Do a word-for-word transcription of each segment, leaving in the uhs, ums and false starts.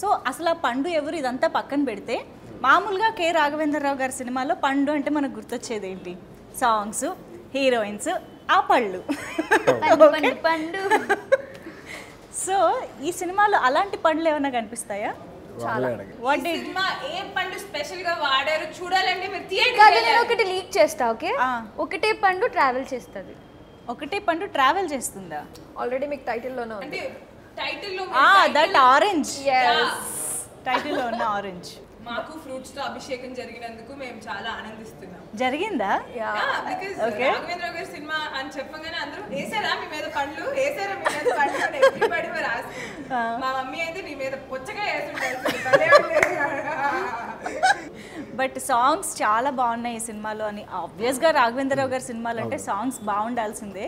So, asla Pandu ever is anta pakkan bedte. Mamulga K Raghavendra Rao gar cinema lo Pandu ante mana gurtochchede enti. Songs, heroines, apallu. Pandu, Pandu, Pandu. So, this cinema lo alanti pandu evana kanipistaya. What did cinema ఏ పండు special గా వాడారు చూడాలంటే మీరు theatre కాదు నేను ఒకటి leak చేస్తా okay ఒకటే పండు ట్రావెల్ చేస్తది ఒకటే పండు ట్రావెల్ చేస్తుందా ఆల్రెడీ మీకు టైటిల్ లోనే ఉంది అంటే టైటిల్ లో ఆ దట్ ఆరెంజ్ yes టైటిల్ లో ఉన్న ఆరెంజ్ మాకు ఫ్రూట్స్ తో అభిషేకం జరిగినందుకు మేము చాలా ఆనందిస్తున్నాం జరిగిందా యా బికాజ్ రాఘవేంద్ర గారి సినిమా అని చెప్పగానే అందరూ ఏసారా మీ మీద పండ్లు ఏసారా మీ మీద పండ్లు అని ఎవ్రీబడీ వర్ ఆస్కింగ్ మా మమ్మీ అయితే నీ మీద పొచ్చగా వేస్తుంటారు బట్ సాంగ్స్ చాలా బాగున్నాయి ఈ సినిమాలో అని ఆబ్వియస్ గా రాఘవేంద్రరావు గారి సినిమాలు అంటే సాంగ్స్ బాగుండాల్సిందే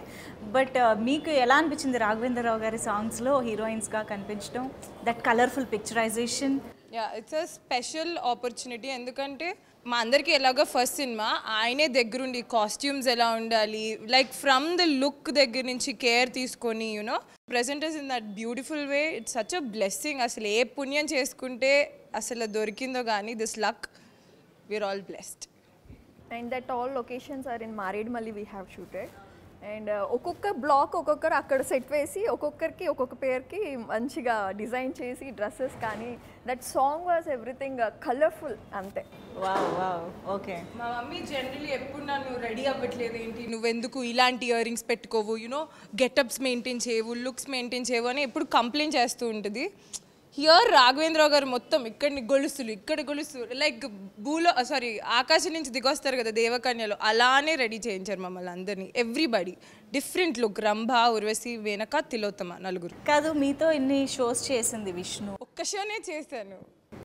బట్ మీకు ఎలా అనిపించింది రాఘవేంద్రరావు గారి సాంగ్స్ లో హీరోయిన్స్ గా కనిపించడం that colourful picturisation Yeah, it's a special opportunity endukante ma andarki elaga first cinema aine deggurundi costumes ela undali like from the look deggur nunchi care teeskoni you know present us in that beautiful way it's such a blessing asle e punyam cheskunte asla dorikindo gaani this luck we're all blessed and that all locations are in Maredmalli we have shooted and ఒక్కొక్క block ఒక్కొక్కరు అక్కడ set వేసి ఒక్కొక్కరికి ఒక్కొక్క పేర్కి మంచిగా design చేసి dresses కానీ that song was everything colourful అంతే వావ్ వావ్ ఓకే మా మమ్మీ జనరల్లీ ఎప్పుడు నన్ను రెడీ అవ్వట్లేదు ఏంటి నువ్వెందుకు ఇలాంటి ఇయర్ రింగ్స్ పెట్టుకోవు యూనో గెటప్స్ మెయింటైన్ చేయవు లుక్స్ మెయింటైన్ చేయవు అని ఎప్పుడు కంప్లైంట్ చేస్తూ ఉంటుంది హియర్ రాఘవేంద్రరావు గారు మొత్తం ఇక్కడిని గొలుసులు ఇక్కడ గొలుసు లైక్ భూలో సారీ ఆకాశం నుంచి దిగొస్తారు కదా దేవకన్యలో అలానే రెడీ చేయించారు మమ్మల్ని అందరినీ everybody different look Rambha Urvashi వెనక తిలోత్తమ నలుగురు కాదు మీతో ఇన్ని షోస్ చేసింది విష్ణు ఒక్క షోనే చేశాను